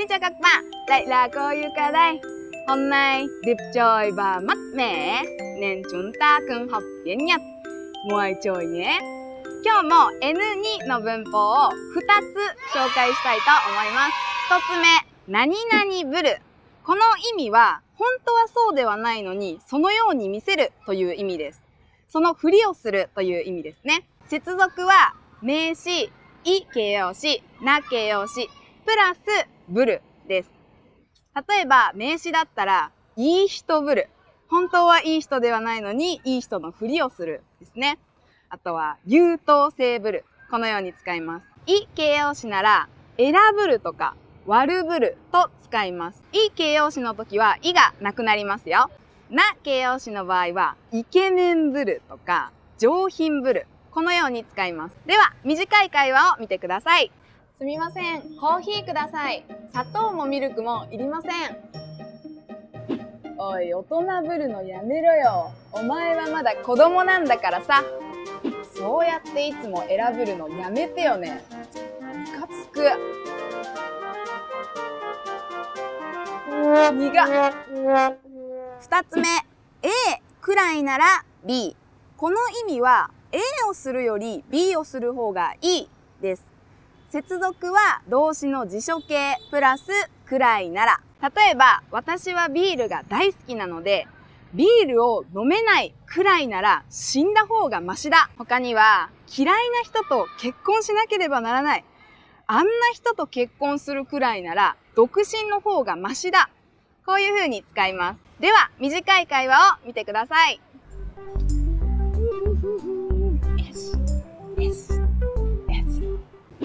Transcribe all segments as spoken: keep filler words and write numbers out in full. Xin chào các bạn, lại là cô Yuka đây. Hôm nay đẹp trời và mát mẻ nên chúng ta cùng học tiếng Nhật. Ngoài trời nhé. 今日も エヌツー の文法をふたつ紹介したいと思います。ひとつめ、何々ぶる。この意味は本当はそうではないのにそのように見せるという意味です。そのふりをするという意味ですね。接続は名詞、い形容詞、な形容詞、プラスぶるです。例えば名詞だったらいい人ぶる。本当はいい人ではないのにいい人のふりをするですね。あとは優等生ぶる。このように使います。い形容詞なら選ぶるとか悪ぶると使います。い形容詞の時は、いがなくなりますよ。な形容詞の場合は、イケメンぶるとか、上品ぶる。このように使います。では、短い会話を見てください。すみません。コーヒーください。砂糖もミルクもいりません。おい、大人ぶるのやめろよ。お前はまだ子供なんだからさ。そうやっていつも選ぶるのやめてよね。ムカつく。ふたつめ、 A くらいなら B。 この意味は A をするより B をする方がいいです。接続は動詞の辞書形プラスくらいなら。例えば私はビールが大好きなのでビールを飲めないくらいなら死んだ方がマシだ。他には嫌いな人と結婚しなければならない。あんな人と結婚するくらいなら独身の方がマシだ。こういう風に使います。では、短い会話を見てください。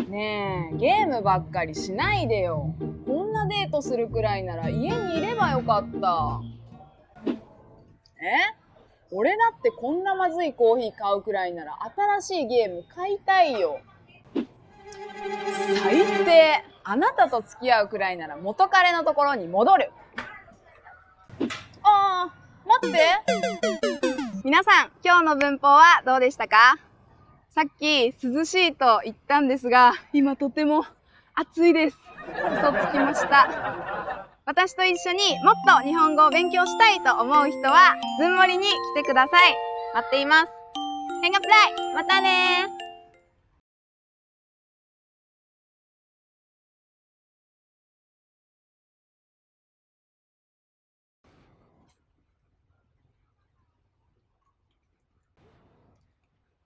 ねえ、ゲームばっかりしないでよ。こんなデートするくらいなら家にいればよかった。え？俺だってこんなまずいコーヒー買うくらいなら新しいゲーム買いたいよ。最低。あなたと付き合うくらいなら元彼のところに戻る。あー、待って。皆さん、今日の文法はどうでしたか？さっき涼しいと言ったんですが、今とても暑いです。嘘つきました。私と一緒にもっと日本語を勉強したいと思う人はずんもりに来てください。待っています。へんがプライ、またねー。